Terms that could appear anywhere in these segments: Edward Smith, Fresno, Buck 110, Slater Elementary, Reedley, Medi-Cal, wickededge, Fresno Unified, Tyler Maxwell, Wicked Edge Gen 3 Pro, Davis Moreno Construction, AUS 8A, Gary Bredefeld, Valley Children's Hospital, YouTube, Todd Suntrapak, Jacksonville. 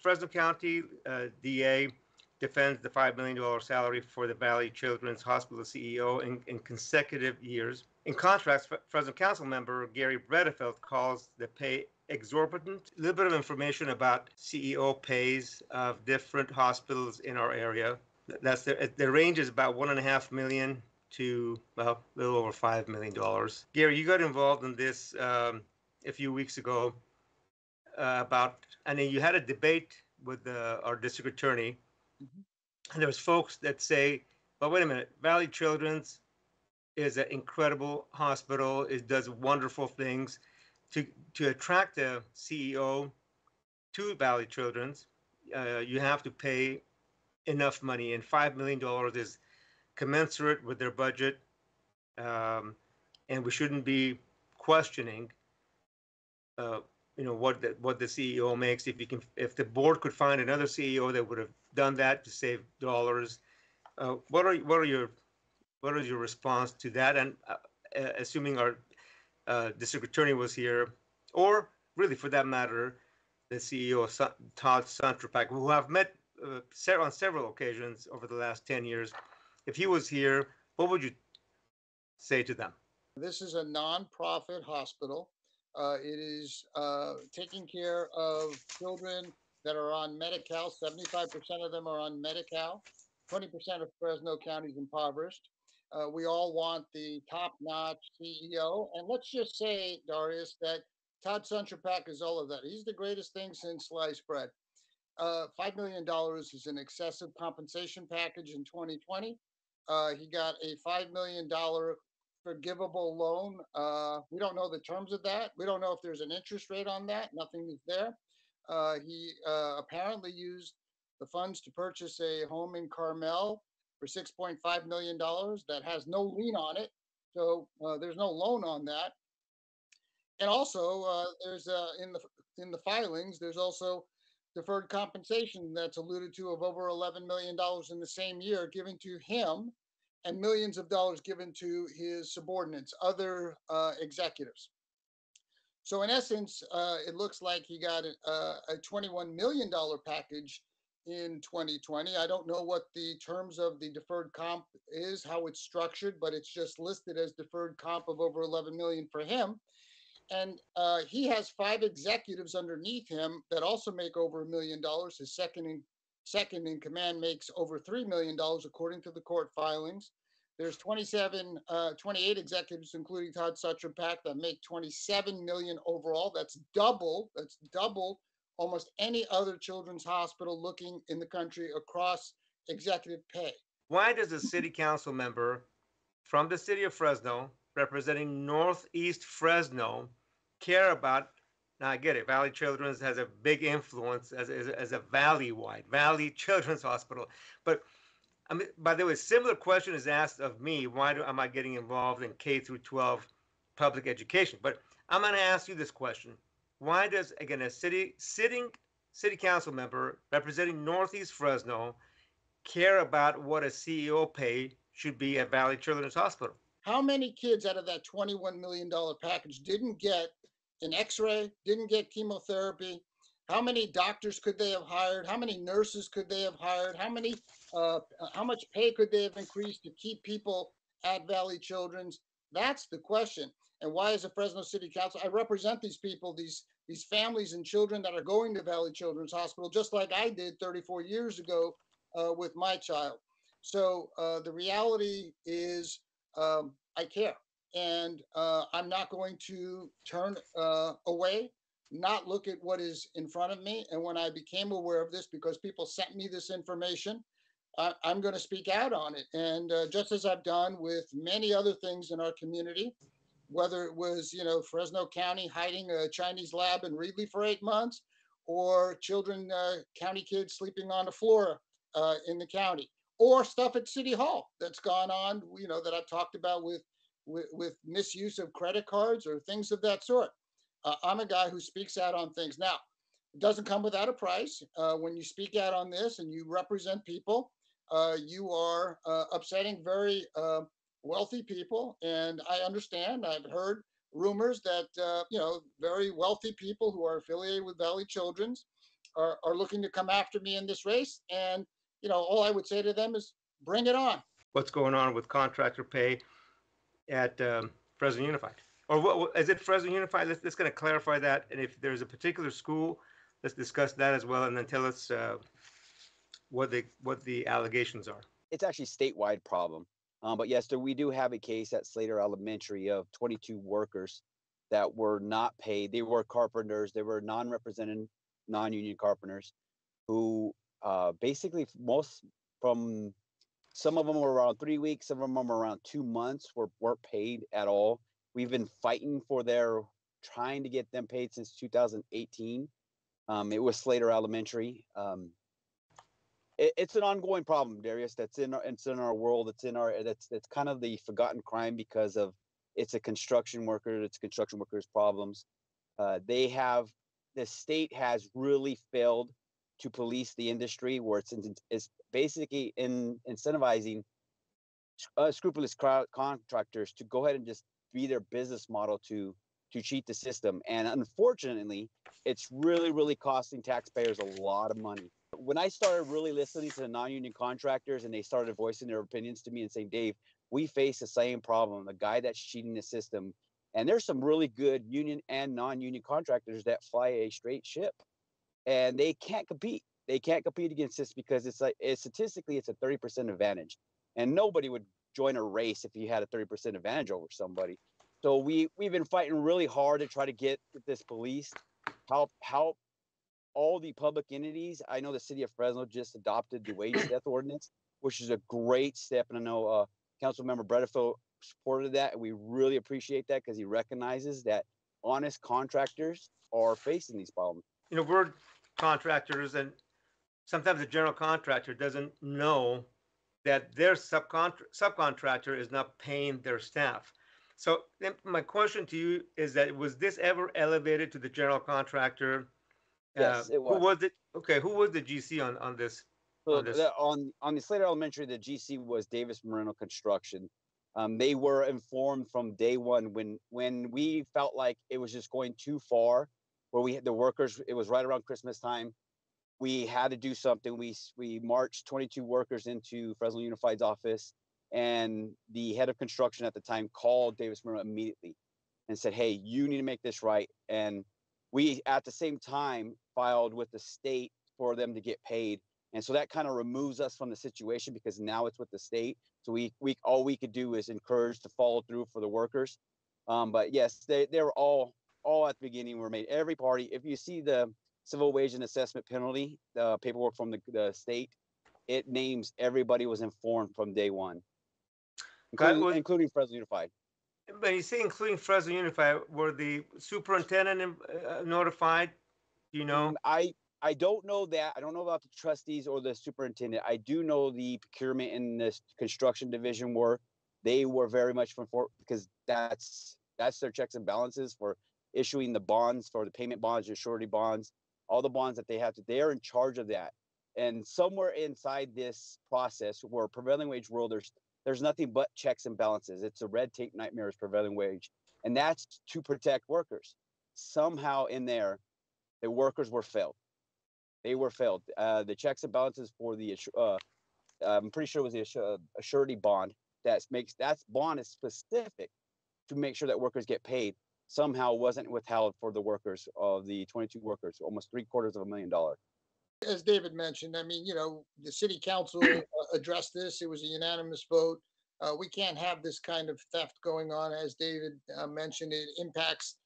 Fresno County DA defends the $5 million salary for the Valley Children's Hospital CEO in consecutive years. In contrast, Fresno Council member Gary Bredefeld calls the pay exorbitant. A little bit of information about CEO pays of different hospitals in our area. That's the range is about $1.5 million to, well, a little over $5 million. Gary, you got involved in this a few weeks ago about, and then you had a debate with our district attorney. Mm-hmm. And there's folks that say, well, wait a minute, Valley Children's is an incredible hospital. It does wonderful things. To attract a CEO to Valley Children's, you have to pay enough money, and $5 million is commensurate with their budget, and we shouldn't be questioning what the CEO makes. If the board could find another CEO that would have done that to save dollars, what is your response to that? And assuming our district attorney was here, or really for that matter, the CEO Todd Suntrapak, who I've met on several occasions over the last 10 years, if he was here, what would you say to them? This is a nonprofit hospital. It is taking care of children that are on Medi-Cal. 75% of them are on Medi-Cal. 20% of Fresno County is impoverished. We all want the top-notch CEO. And let's just say, Darius, that Todd Suntrapak is all of that. He's the greatest thing since sliced bread. $5 million is an excessive compensation package in 2020. He got a $5 million forgivable loan. We don't know the terms of that. We don't know if there's an interest rate on that. Nothing is there. He apparently used the funds to purchase a home in Carmel for $6.5 million that has no lien on it. So there's no loan on that. And also there's in the filings, there's also deferred compensation that's alluded to of over $11 million in the same year given to him, and millions of dollars given to his subordinates, other executives. So in essence, it looks like he got a $21 million package in 2020. I don't know what the terms of the deferred comp is, how it's structured, but it's just listed as deferred comp of over $11 million for him. And he has 5 executives underneath him that also make over $1 million. His second in command makes over $3 million, according to the court filings. There's 28 executives, including Todd Suntrapak, that make $27 million overall. That's double almost any other children's hospital looking in the country across executive pay. Why does a city council member from the city of Fresno representing Northeast Fresno care about, now I get it, Valley Children's has a big influence as a valley-wide, Valley Children's Hospital. But I mean, by the way, similar question is asked of me, am I getting involved in K through 12 public education? But I'm gonna ask you this question. Why does, again, a city council member representing Northeast Fresno care about what a CEO pay should be at Valley Children's Hospital? How many kids out of that $21 million package didn't get an x-ray, didn't get chemotherapy? How many doctors could they have hired? How many nurses could they have hired? How much pay could they have increased to keep people at Valley Children's? That's the question. And why is the Fresno City Council? I represent these people, these families and children that are going to Valley Children's Hospital, just like I did 34 years ago with my child. So the reality is, I care, and I'm not going to turn away, not look at what is in front of me. And when I became aware of this, because people sent me this information, I'm going to speak out on it. And just as I've done with many other things in our community, whether it was, Fresno County hiding a Chinese lab in Reedley for 8 months, or county kids sleeping on the floor in the county, or stuff at City Hall that's gone on, that I've talked about with misuse of credit cards or things of that sort. I'm a guy who speaks out on things. Now, it doesn't come without a price. When you speak out on this and you represent people, you are upsetting very wealthy people. And I understand, I've heard rumors that, you know, very wealthy people who are affiliated with Valley Children's are looking to come after me in this race. And, you know, all I would say to them is bring it on. What's going on with contractor pay at Fresno Unified? Or what, is it Fresno Unified? Let's kind of clarify that. And if there's a particular school, let's discuss that as well. And then tell us what the allegations are. It's actually a statewide problem. But yes, we do have a case at Slater Elementary of 22 workers that were not paid. They were carpenters. They were non-represented, non-union carpenters who basically some of them were around 3 weeks, some of them were around 2 months, weren't paid at all. We've been fighting for trying to get them paid since 2018. It was Slater Elementary. It's an ongoing problem, Darius. It's in our world. That's kind of the forgotten crime because of it's a construction worker. It's construction workers' problems. The state has really failed to police the industry, where it's basically incentivizing scrupulous contractors to go ahead and just be their business model to cheat the system. And unfortunately, it's really, really costing taxpayers a lot of money. When I started really listening to the non-union contractors and they started voicing their opinions to me and saying, Dave, we face the same problem, the guy that's cheating the system. And there's some really good union and non-union contractors that fly a straight ship and they can't compete. They can't compete against this because statistically, it's a 30% advantage. And nobody would join a race if you had a 30% advantage over somebody. So we've been fighting really hard to try to get this policed, help all the public entities. I know the city of Fresno just adopted the wage death ordinance, which is a great step. And I know Council Member Bredefield supported that. And we really appreciate that because he recognizes that honest contractors are facing these problems. You know, we're contractors, and sometimes the general contractor doesn't know that their subcontractor is not paying their staff. So my question to you is that, was this ever elevated to the general contractor? Yes, it was. Who was the GC on this? On the Slater Elementary, the GC was Davis Moreno Construction. They were informed from day one when we felt like it was just going too far, where we had the workers. It was right around Christmas time. We had to do something. We marched 22 workers into Fresno Unified's office, and the head of construction at the time called Davis Moreno immediately and said, "Hey, you need to make this right." And we, at the same time, filed with the state for them to get paid. And so that kind of removes us from the situation because now it's with the state. So we all we could do is encourage to follow through for the workers. But yes, they were all at the beginning were made. Every party, if you see the civil wage and assessment penalty, the paperwork from the state, it names everybody was informed from day one, including Fresno Unified. When you say including Fresno Unified, were the superintendent notified? You know, I don't know that. I don't know about the trustees or the superintendent. I do know the procurement and the construction division were very much because that's their checks and balances for issuing the bonds, for the payment bonds, your surety bonds, all the bonds that they have to. They are in charge of that. And somewhere inside this process, where prevailing wage world, there's nothing but checks and balances. It's a red tape nightmare is prevailing wage. And that's to protect workers. Somehow in there, the workers were failed. They were failed. The checks and balances for the, I'm pretty sure it was the surety bond that bond is specific to make sure that workers get paid, somehow wasn't withheld for the workers of the 22 workers, almost $750,000. As David mentioned, I mean, you know, the city council addressed this. It was a unanimous vote. We can't have this kind of theft going on. As David mentioned, it impacts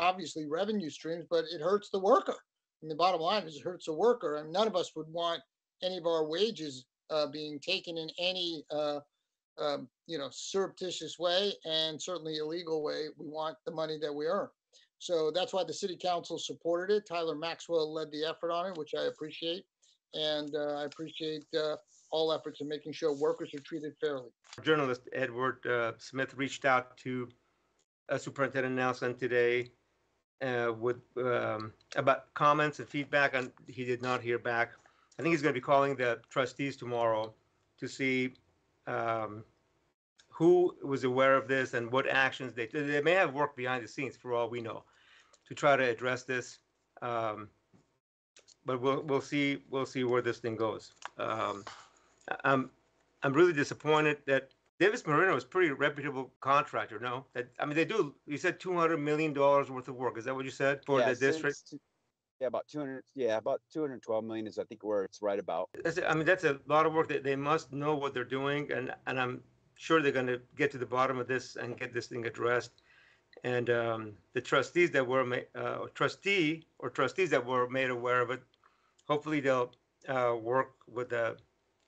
obviously revenue streams, but it hurts the worker. And the bottom line is it hurts the worker. And none of us would want any of our wages being taken in any, you know, surreptitious way and certainly illegal way. We want the money that we earn. So that's why the city council supported it. Tyler Maxwell led the effort on it, which I appreciate. And I appreciate all efforts in making sure workers are treated fairly. Journalist Edward Smith reached out to Superintendent Nelson today with about comments and feedback, and he did not hear back. I think he's going to be calling the trustees tomorrow to see who was aware of this and what actions they may have worked behind the scenes for all we know to try to address this. But we'll see where this thing goes. I'm really disappointed that Davis Moreno is a pretty reputable contractor. No, that I mean they do. You said $200 million worth of work. Is that what you said for the district? Yeah, about 200. Yeah, about 212 million is I think where it's right about. I mean that's a lot of work. That they must know what they're doing, and I'm sure they're going to get to the bottom of this and get this thing addressed. And the trustees that were trustees that were made aware of it, hopefully they'll work with the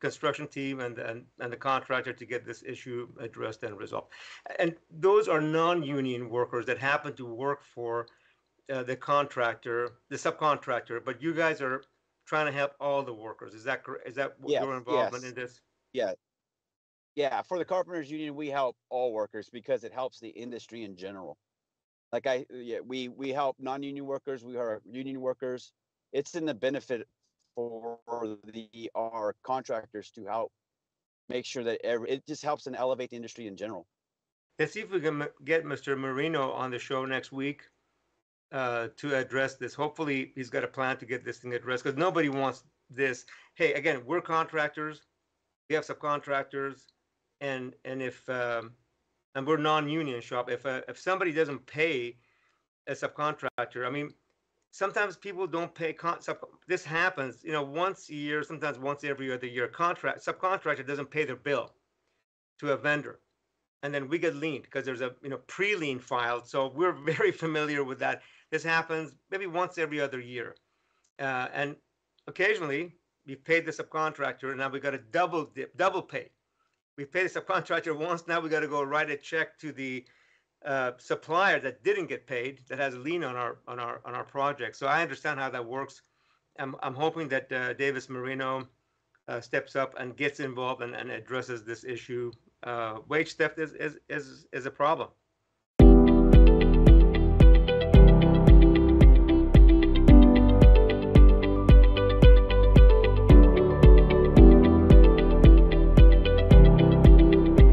construction team and the contractor to get this issue addressed and resolved. And those are non-union workers that happen to work for the contractor, the subcontractor. But you guys are trying to help all the workers. Is that correct? Is that your involvement in this? Yeah. Yeah, for the Carpenters Union, we help all workers because it helps the industry in general. Like we help non-union workers, we are union workers. It's in the benefit for our contractors to help make sure that it just helps and elevate the industry in general. Let's see if we can get Mr. Moreno on the show next week to address this. Hopefully, he's got a plan to get this thing addressed because nobody wants this. Hey, again, we're contractors. We have subcontractors. And if and we're non-union shop, if somebody doesn't pay a subcontractor, I mean, sometimes people don't pay. This happens, you know, once a year, sometimes once every other year. Subcontractor doesn't pay their bill to a vendor, and then we get liened because there's a pre-lien filed. So we're very familiar with that. This happens maybe once every other year, and occasionally we paid the subcontractor, and now we got a double pay. We paid the subcontractor once. Now we got to go write a check to the supplier that didn't get paid, that has a lien on our project. So I understand how that works. I'm hoping that Davis Moreno steps up and gets involved and addresses this issue. Wage theft is a problem.